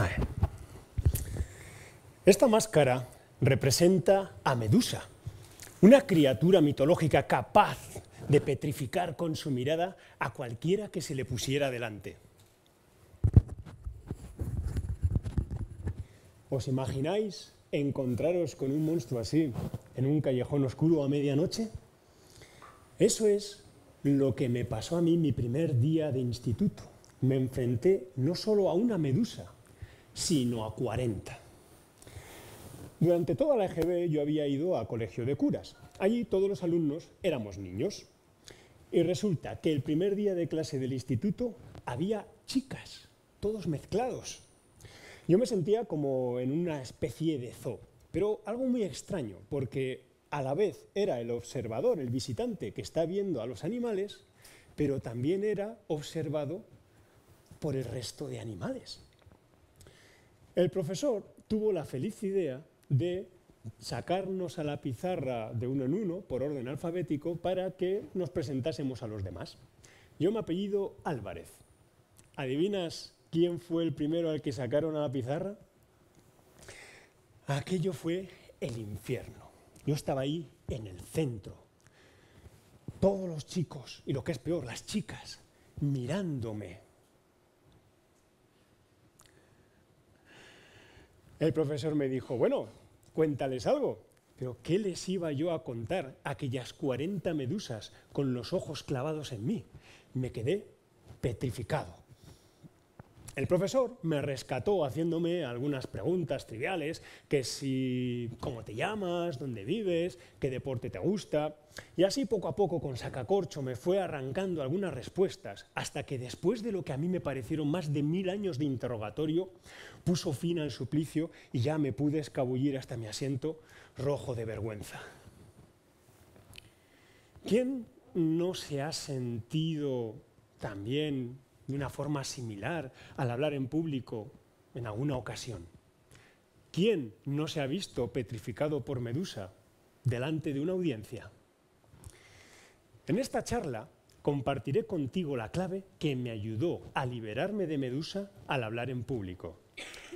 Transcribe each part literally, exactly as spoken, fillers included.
A ver. Esta máscara representa a Medusa, una criatura mitológica capaz de petrificar con su mirada a cualquiera que se le pusiera delante. ¿Os imagináis encontraros con un monstruo así en un callejón oscuro a medianoche? Eso es lo que me pasó a mí mi primer día de instituto. Me enfrenté no solo a una medusa, sino a cuarenta. Durante toda la E G B yo había ido a colegio de curas. Allí todos los alumnos éramos niños. Y resulta que el primer día de clase del instituto había chicas, todos mezclados. Yo me sentía como en una especie de zoo, pero algo muy extraño, porque a la vez era el observador, el visitante que está viendo a los animales, pero también era observado por el resto de animales. El profesor tuvo la feliz idea de sacarnos a la pizarra de uno en uno, por orden alfabético, para que nos presentásemos a los demás. Yo me apellido Álvarez. ¿Adivinas quién fue el primero al que sacaron a la pizarra? Aquello fue el infierno. Yo estaba ahí en el centro. Todos los chicos, y lo que es peor, las chicas, mirándome. El profesor me dijo, bueno, cuéntales algo. Pero ¿qué les iba yo a contar a aquellas cuarenta medusas con los ojos clavados en mí? Me quedé petrificado. El profesor me rescató haciéndome algunas preguntas triviales, que si cómo te llamas, dónde vives, qué deporte te gusta, y así poco a poco con sacacorcho me fue arrancando algunas respuestas, hasta que después de lo que a mí me parecieron más de mil años de interrogatorio, puso fin al suplicio y ya me pude escabullir hasta mi asiento rojo de vergüenza. ¿Quién no se ha sentido también de una forma similar al hablar en público en alguna ocasión? ¿Quién no se ha visto petrificado por Medusa delante de una audiencia? En esta charla compartiré contigo la clave que me ayudó a liberarme de Medusa al hablar en público.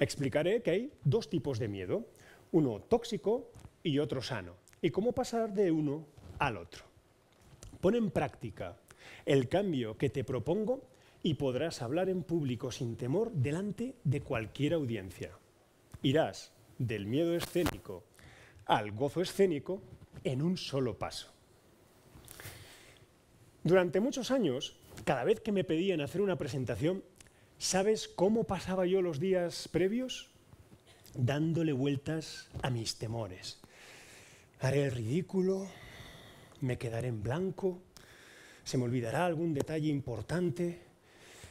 Explicaré que hay dos tipos de miedo, uno tóxico y otro sano, y cómo pasar de uno al otro. Pon en práctica el cambio que te propongo y podrás hablar en público sin temor delante de cualquier audiencia. Irás del miedo escénico al gozo escénico en un solo paso. Durante muchos años, cada vez que me pedían hacer una presentación, ¿sabes cómo pasaba yo los días previos? Dándole vueltas a mis temores. Haré el ridículo, me quedaré en blanco, se me olvidará algún detalle importante,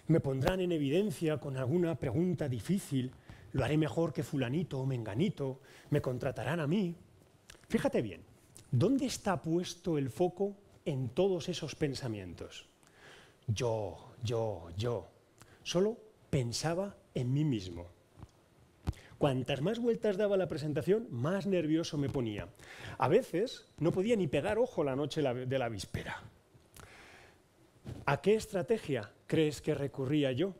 me pondrán en evidencia con alguna pregunta difícil, lo haré mejor que fulanito o menganito, me contratarán a mí. Fíjate bien, ¿dónde está puesto el foco en todos esos pensamientos? Yo, yo, yo. Solo pensaba en mí mismo. Cuantas más vueltas daba la presentación, más nervioso me ponía. A veces no podía ni pegar ojo la noche de la víspera. ¿A qué estrategia crees que recurría yo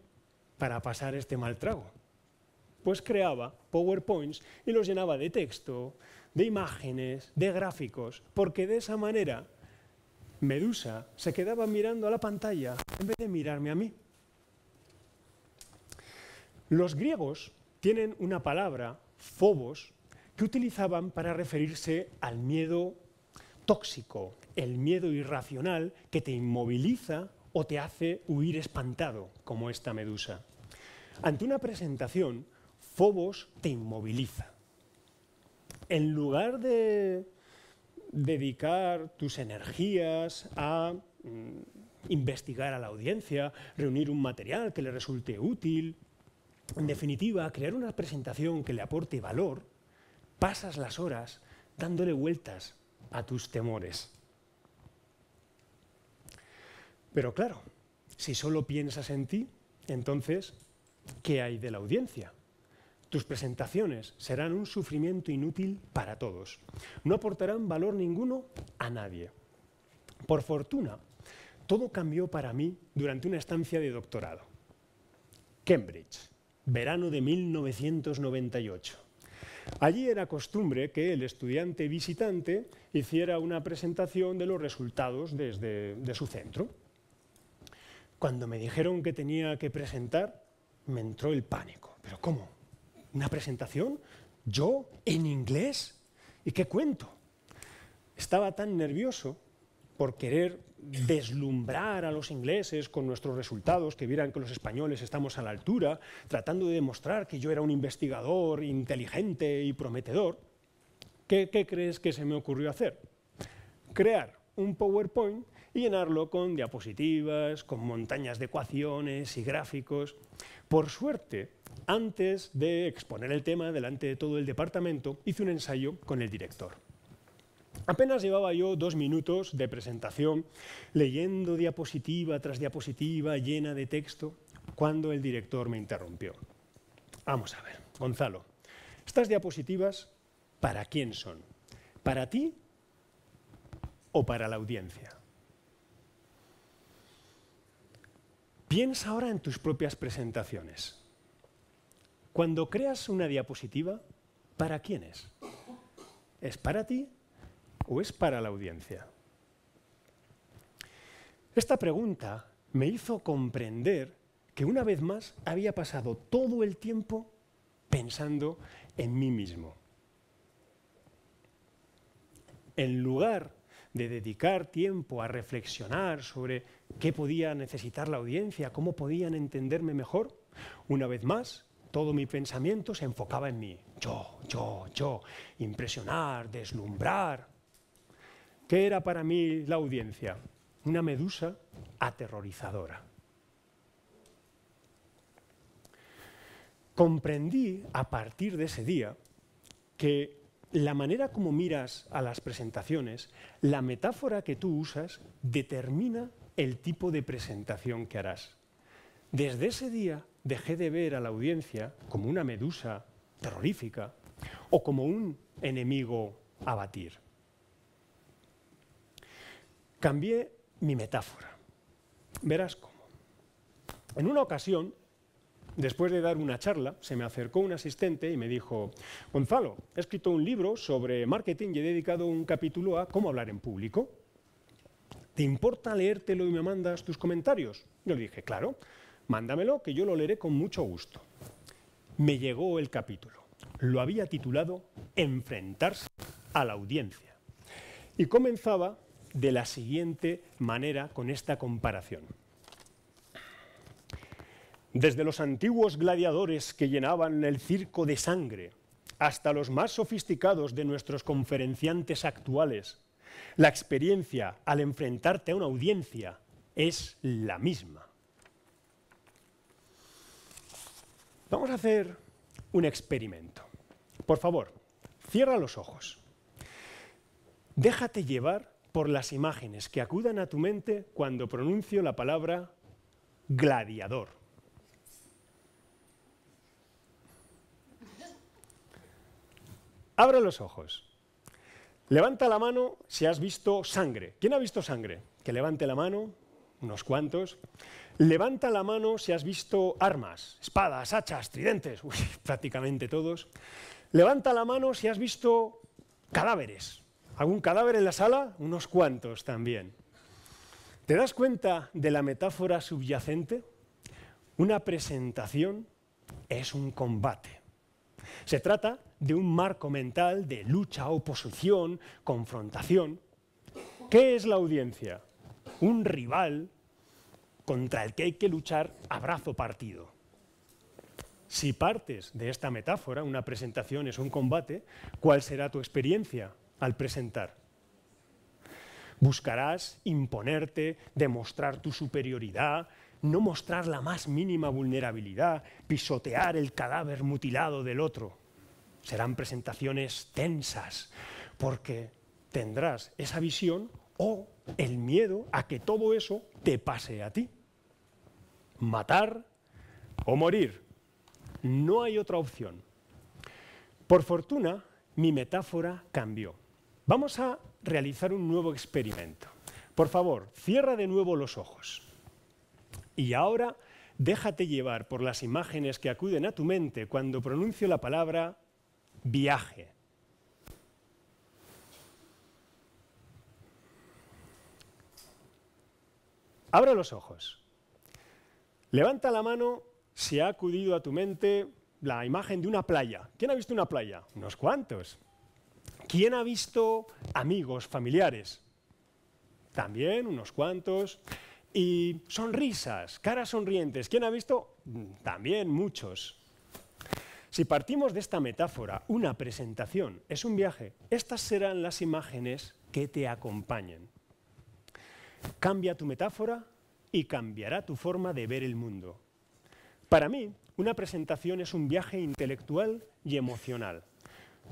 para pasar este mal trago? Pues creaba PowerPoints y los llenaba de texto, de imágenes, de gráficos, porque de esa manera Medusa se quedaba mirando a la pantalla en vez de mirarme a mí. Los griegos tienen una palabra, Fobos, que utilizaban para referirse al miedo tóxico, el miedo irracional que te inmoviliza o te hace huir espantado, como esta medusa. Ante una presentación, Fobos te inmoviliza. En lugar de dedicar tus energías a mm, investigar a la audiencia, reunir un material que le resulte útil, en definitiva, crear una presentación que le aporte valor, pasas las horas dándole vueltas a tus temores. Pero claro, si solo piensas en ti, entonces, ¿qué hay de la audiencia? Tus presentaciones serán un sufrimiento inútil para todos. No aportarán valor ninguno a nadie. Por fortuna, todo cambió para mí durante una estancia de doctorado. Cambridge, verano de mil novecientos noventa y ocho. Allí era costumbre que el estudiante visitante hiciera una presentación de los resultados desde de su centro. Cuando me dijeron que tenía que presentar, me entró el pánico. ¿Pero cómo? ¿Una presentación? ¿Yo? ¿En inglés? ¿Y qué cuento? Estaba tan nervioso por querer deslumbrar a los ingleses con nuestros resultados, que vieran que los españoles estamos a la altura, tratando de demostrar que yo era un investigador inteligente y prometedor. ¿Qué, qué crees que se me ocurrió hacer? Crear un PowerPoint y llenarlo con diapositivas, con montañas de ecuaciones y gráficos. Por suerte, antes de exponer el tema delante de todo el departamento, hice un ensayo con el director. Apenas llevaba yo dos minutos de presentación, leyendo diapositiva tras diapositiva llena de texto, cuando el director me interrumpió. Vamos a ver, Gonzalo, ¿estas diapositivas para quién son? ¿Para ti o para la audiencia? Piensa ahora en tus propias presentaciones. Cuando creas una diapositiva, ¿para quién es? ¿Es para ti o es para la audiencia? Esta pregunta me hizo comprender que una vez más había pasado todo el tiempo pensando en mí mismo. En lugar de dedicar tiempo a reflexionar sobre qué podía necesitar la audiencia, cómo podían entenderme mejor, una vez más todo mi pensamiento se enfocaba en mí. Yo, yo, yo, impresionar, deslumbrar. ¿Qué era para mí la audiencia? Una medusa aterrorizadora. Comprendí a partir de ese día que la manera como miras a las presentaciones, la metáfora que tú usas, determina el tipo de presentación que harás. Desde ese día dejé de ver a la audiencia como una medusa terrorífica o como un enemigo a batir. Cambié mi metáfora. Verás cómo. En una ocasión, después de dar una charla, se me acercó un asistente y me dijo: Gonzalo, he escrito un libro sobre marketing y he dedicado un capítulo a cómo hablar en público. ¿Te importa leértelo y me mandas tus comentarios? Yo le dije, claro, mándamelo, que yo lo leeré con mucho gusto. Me llegó el capítulo. Lo había titulado Enfrentarse a la audiencia. Y comenzaba de la siguiente manera con esta comparación. Desde los antiguos gladiadores que llenaban el circo de sangre hasta los más sofisticados de nuestros conferenciantes actuales, la experiencia al enfrentarte a una audiencia es la misma. Vamos a hacer un experimento. Por favor, cierra los ojos. Déjate llevar por las imágenes que acudan a tu mente cuando pronuncio la palabra gladiador. Abre los ojos. Levanta la mano si has visto sangre. ¿Quién ha visto sangre? Que levante la mano, unos cuantos. Levanta la mano si has visto armas, espadas, hachas, tridentes. Uy, prácticamente todos. Levanta la mano si has visto cadáveres. ¿Algún cadáver en la sala? Unos cuantos también. ¿Te das cuenta de la metáfora subyacente? Una presentación es un combate. Se trata de un marco mental de lucha, oposición, confrontación. ¿Qué es la audiencia? Un rival contra el que hay que luchar a brazo partido. Si partes de esta metáfora, una presentación es un combate, ¿cuál será tu experiencia al presentar? Buscarás imponerte, demostrar tu superioridad, no mostrar la más mínima vulnerabilidad, pisotear el cadáver mutilado del otro. Serán presentaciones tensas, porque tendrás esa visión o el miedo a que todo eso te pase a ti. Matar o morir. No hay otra opción. Por fortuna, mi metáfora cambió. Vamos a realizar un nuevo experimento. Por favor, cierra de nuevo los ojos. Y ahora Déjate llevar por las imágenes que acuden a tu mente cuando pronuncio la palabra viaje. Abra los ojos. Levanta la mano si ha acudido a tu mente la imagen de una playa. ¿Quién ha visto una playa? Unos cuantos. ¿Quién ha visto amigos, familiares? También unos cuantos. Y sonrisas, caras sonrientes. ¿Quién ha visto? También muchos. Si partimos de esta metáfora, una presentación es un viaje. Estas serán las imágenes que te acompañen. Cambia tu metáfora y cambiará tu forma de ver el mundo. Para mí, una presentación es un viaje intelectual y emocional.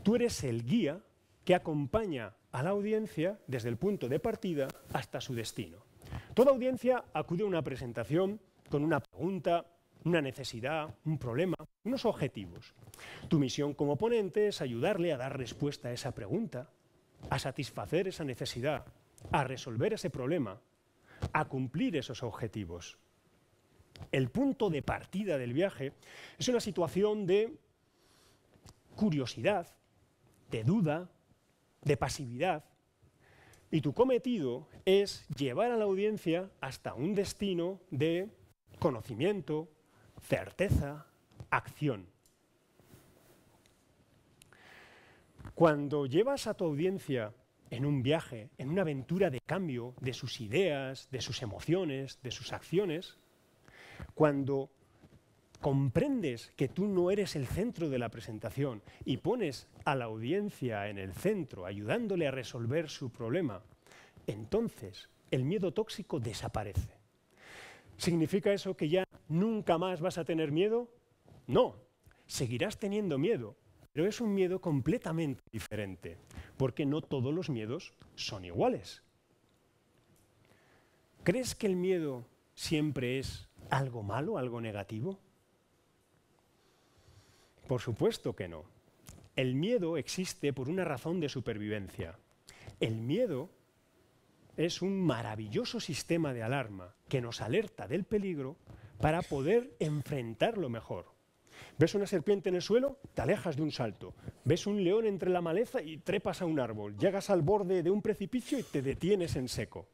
Tú eres el guía que acompaña a la audiencia desde el punto de partida hasta su destino. Toda audiencia acude a una presentación con una pregunta, una necesidad, un problema, unos objetivos. Tu misión como ponente es ayudarle a dar respuesta a esa pregunta, a satisfacer esa necesidad, a resolver ese problema, a cumplir esos objetivos. El punto de partida del viaje es una situación de curiosidad, de duda, de pasividad. Y tu cometido es llevar a la audiencia hasta un destino de conocimiento, certeza, acción. Cuando llevas a tu audiencia en un viaje, en una aventura de cambio de sus ideas, de sus emociones, de sus acciones, cuando comprendes que tú no eres el centro de la presentación y pones a la audiencia en el centro, ayudándole a resolver su problema, entonces el miedo tóxico desaparece. ¿Significa eso que ya nunca más vas a tener miedo? No, seguirás teniendo miedo, pero es un miedo completamente diferente, porque no todos los miedos son iguales. ¿Crees que el miedo siempre es algo malo, algo negativo? Por supuesto que no. El miedo existe por una razón de supervivencia. El miedo es un maravilloso sistema de alarma que nos alerta del peligro para poder enfrentarlo mejor. ¿Ves una serpiente en el suelo? Te alejas de un salto. ¿Ves un león entre la maleza y trepas a un árbol? Llegas al borde de un precipicio y te detienes en seco.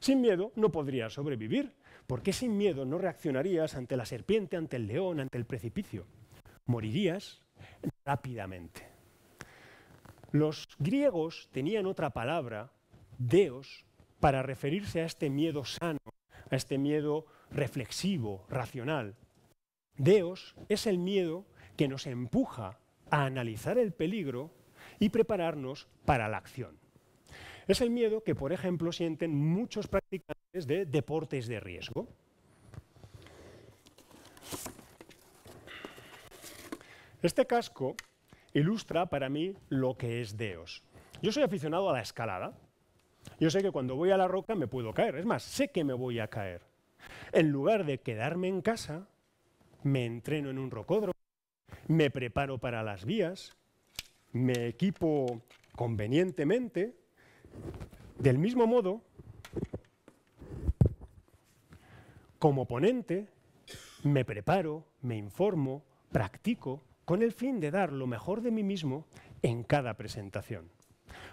Sin miedo no podrías sobrevivir, porque sin miedo no reaccionarías ante la serpiente, ante el león, ante el precipicio. Morirías rápidamente. Los griegos tenían otra palabra, deos, para referirse a este miedo sano, a este miedo reflexivo, racional. Deos es el miedo que nos empuja a analizar el peligro y prepararnos para la acción. Es el miedo que, por ejemplo, sienten muchos practicantes de deportes de riesgo. Este casco ilustra para mí lo que es Deos. Yo soy aficionado a la escalada. Yo sé que cuando voy a la roca me puedo caer. Es más, sé que me voy a caer. En lugar de quedarme en casa, me entreno en un rocódromo, me preparo para las vías, me equipo convenientemente. Del mismo modo, como ponente, me preparo, me informo, practico, con el fin de dar lo mejor de mí mismo en cada presentación.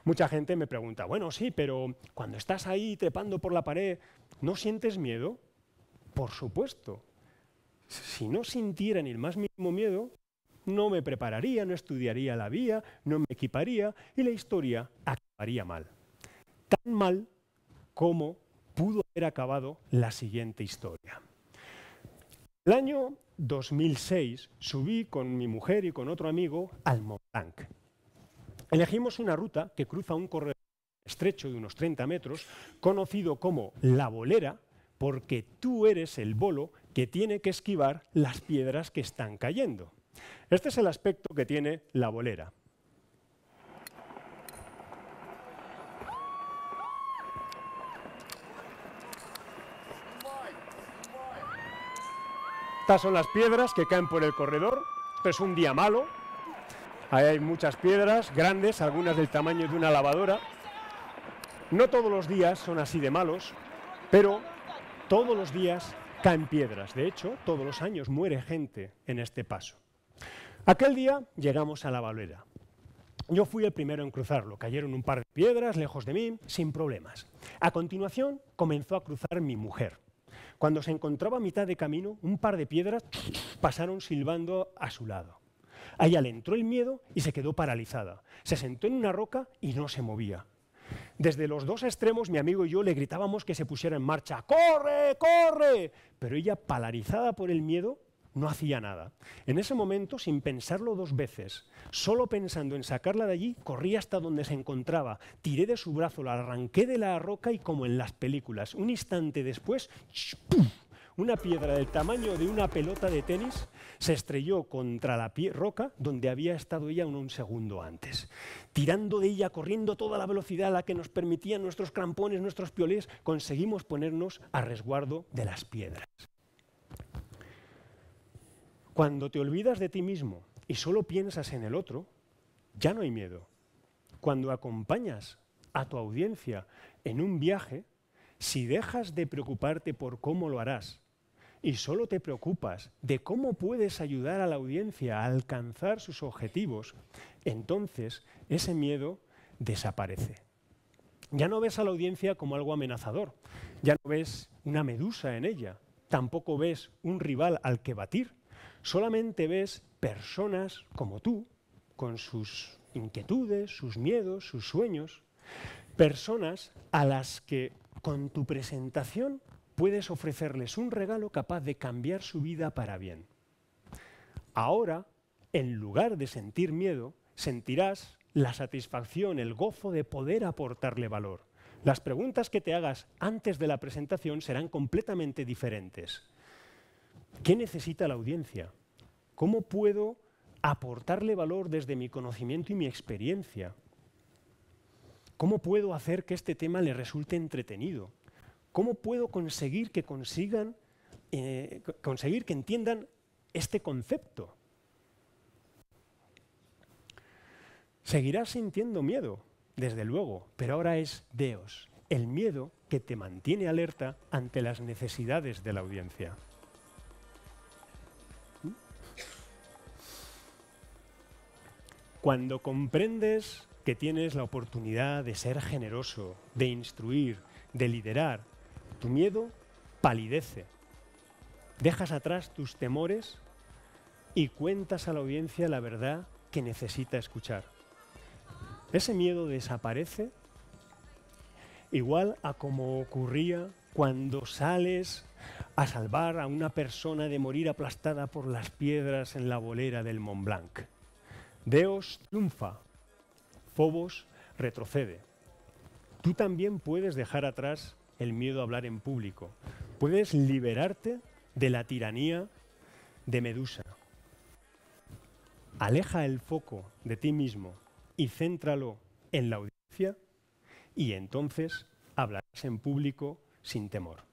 Mucha gente me pregunta, bueno, sí, pero cuando estás ahí trepando por la pared, ¿no sientes miedo? Por supuesto. Si no sintiera ni el más mínimo miedo, no me prepararía, no estudiaría la vía, no me equiparía y la historia acabaría mal. Tan mal como pudo haber acabado la siguiente historia. El año dos mil seis subí con mi mujer y con otro amigo al Mont Blanc. Elegimos una ruta que cruza un corredor estrecho de unos treinta metros, conocido como la bolera, porque tú eres el bolo que tiene que esquivar las piedras que están cayendo. Este es el aspecto que tiene la bolera. Estas son las piedras que caen por el corredor. Esto es un día malo. Ahí hay muchas piedras grandes, algunas del tamaño de una lavadora. No todos los días son así de malos, pero todos los días caen piedras. De hecho, todos los años muere gente en este paso. Aquel día llegamos a la Valera. Yo fui el primero en cruzarlo, cayeron un par de piedras lejos de mí, sin problemas. A continuación comenzó a cruzar mi mujer. Cuando se encontraba a mitad de camino, un par de piedras pasaron silbando a su lado. A ella le entró el miedo y se quedó paralizada. Se sentó en una roca y no se movía. Desde los dos extremos, mi amigo y yo le gritábamos que se pusiera en marcha. ¡Corre, corre! Pero ella, paralizada por el miedo, no hacía nada. En ese momento, sin pensarlo dos veces, solo pensando en sacarla de allí, corrí hasta donde se encontraba, tiré de su brazo, la arranqué de la roca y, como en las películas, un instante después, ¡pum!, una piedra del tamaño de una pelota de tenis se estrelló contra la roca donde había estado ella un segundo antes. Tirando de ella, corriendo a toda la velocidad a la que nos permitían nuestros crampones, nuestros piolés, conseguimos ponernos a resguardo de las piedras. Cuando te olvidas de ti mismo y solo piensas en el otro, ya no hay miedo. Cuando acompañas a tu audiencia en un viaje, si dejas de preocuparte por cómo lo harás y solo te preocupas de cómo puedes ayudar a la audiencia a alcanzar sus objetivos, entonces ese miedo desaparece. Ya no ves a la audiencia como algo amenazador, ya no ves una medusa en ella, tampoco ves un rival al que batir. Solamente ves personas como tú, con sus inquietudes, sus miedos, sus sueños, personas a las que con tu presentación puedes ofrecerles un regalo capaz de cambiar su vida para bien. Ahora, en lugar de sentir miedo, sentirás la satisfacción, el gozo de poder aportarle valor. Las preguntas que te hagas antes de la presentación serán completamente diferentes. ¿Qué necesita la audiencia? ¿Cómo puedo aportarle valor desde mi conocimiento y mi experiencia? ¿Cómo puedo hacer que este tema le resulte entretenido? ¿Cómo puedo conseguir que consigan, eh, conseguir que entiendan este concepto? Seguirás sintiendo miedo, desde luego, pero ahora es Deos, el miedo que te mantiene alerta ante las necesidades de la audiencia. Cuando comprendes que tienes la oportunidad de ser generoso, de instruir, de liderar, tu miedo palidece. Dejas atrás tus temores y cuentas a la audiencia la verdad que necesita escuchar. Ese miedo desaparece, igual a como ocurría cuando sales a salvar a una persona de morir aplastada por las piedras en la bolera del Mont Blanc. Deos triunfa, Fobos retrocede. Tú también puedes dejar atrás el miedo a hablar en público. Puedes liberarte de la tiranía de Medusa. Aleja el foco de ti mismo y céntralo en la audiencia, y entonces hablarás en público sin temor.